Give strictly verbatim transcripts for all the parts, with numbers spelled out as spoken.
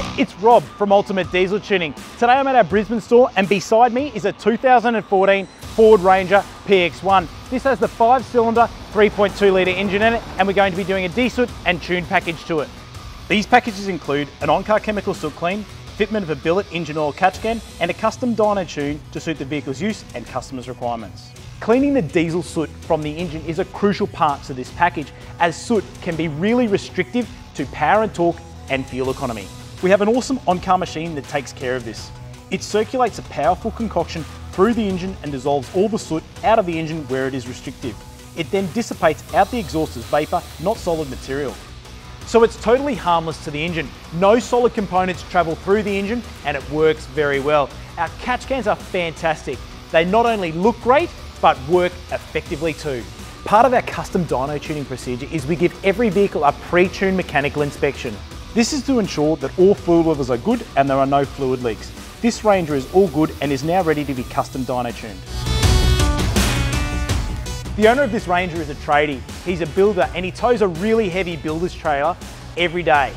G'day, it's Rob from Ultimate Diesel Tuning. Today I'm at our Brisbane store and beside me is a two thousand fourteen Ford Ranger P X one. This has the five cylinder three point two litre engine in it and we're going to be doing a de-soot and tune package to it. These packages include an on-car chemical soot clean, fitment of a billet engine oil catch can and a custom dyno tune to suit the vehicle's use and customers' requirements. Cleaning the diesel soot from the engine is a crucial part to this package as soot can be really restrictive to power and torque and fuel economy. We have an awesome on-car machine that takes care of this. It circulates a powerful concoction through the engine and dissolves all the soot out of the engine where it is restrictive. It then dissipates out the exhaust as vapour, not solid material. So it's totally harmless to the engine. No solid components travel through the engine and it works very well. Our catch cans are fantastic. They not only look great, but work effectively too. Part of our custom dyno tuning procedure is we give every vehicle a pre-tuned mechanical inspection. This is to ensure that all fluid levels are good and there are no fluid leaks. This Ranger is all good and is now ready to be custom dyno tuned. The owner of this Ranger is a tradie. He's a builder and he tows a really heavy builder's trailer every day.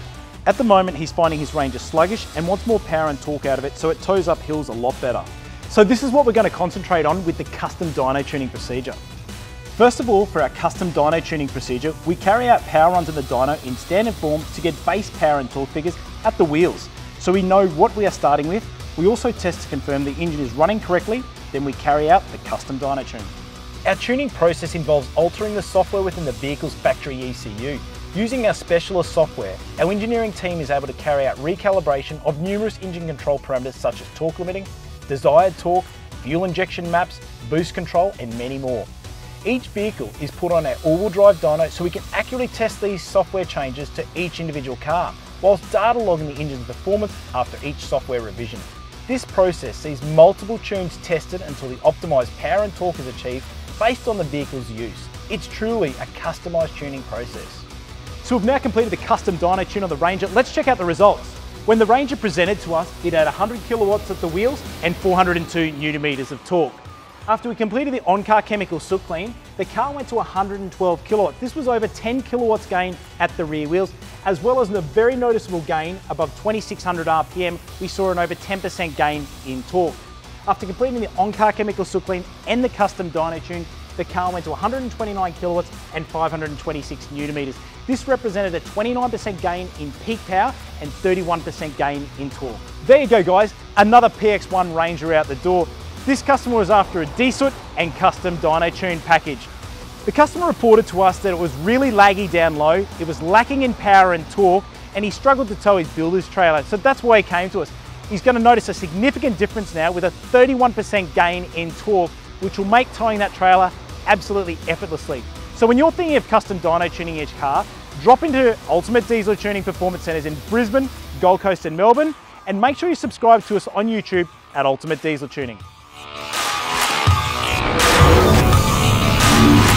At the moment he's finding his Ranger sluggish and wants more power and torque out of it, so it tows up hills a lot better. So this is what we're going to concentrate on with the custom dyno tuning procedure. First of all, for our custom dyno tuning procedure, we carry out power runs in the dyno in standard form to get base power and torque figures at the wheels, so we know what we are starting with. We also test to confirm the engine is running correctly, then we carry out the custom dyno tune. Our tuning process involves altering the software within the vehicle's factory E C U. Using our specialist software, our engineering team is able to carry out recalibration of numerous engine control parameters such as torque limiting, desired torque, fuel injection maps, boost control and many more. Each vehicle is put on our all-wheel drive dyno so we can accurately test these software changes to each individual car, whilst data logging the engine's performance after each software revision. This process sees multiple tunes tested until the optimised power and torque is achieved based on the vehicle's use. It's truly a customised tuning process. So we've now completed the custom dyno tune on the Ranger. Let's check out the results. When the Ranger presented to us, it had one hundred kilowatts at the wheels and four hundred two newton meters of torque. After we completed the on-car chemical soot clean, the car went to one hundred twelve kilowatts. This was over ten kilowatts gain at the rear wheels, as well as a very noticeable gain above twenty-six hundred R P M. We saw an over ten percent gain in torque. After completing the on-car chemical soot clean and the custom dyno tune, the car went to one hundred twenty-nine kilowatts and five hundred twenty-six newton meters. This represented a twenty-nine percent gain in peak power and thirty-one percent gain in torque. There you go, guys. Another P X one Ranger out the door. This customer was after a de-soot and custom dyno tune package. The customer reported to us that it was really laggy down low, it was lacking in power and torque, and he struggled to tow his builder's trailer, so that's why he came to us. He's going to notice a significant difference now with a thirty-one percent gain in torque, which will make towing that trailer absolutely effortlessly. So when you're thinking of custom dyno tuning each car, drop into Ultimate Diesel Tuning Performance Centres in Brisbane, Gold Coast and Melbourne, and make sure you subscribe to us on YouTube at Ultimate Diesel Tuning. We'll be right back.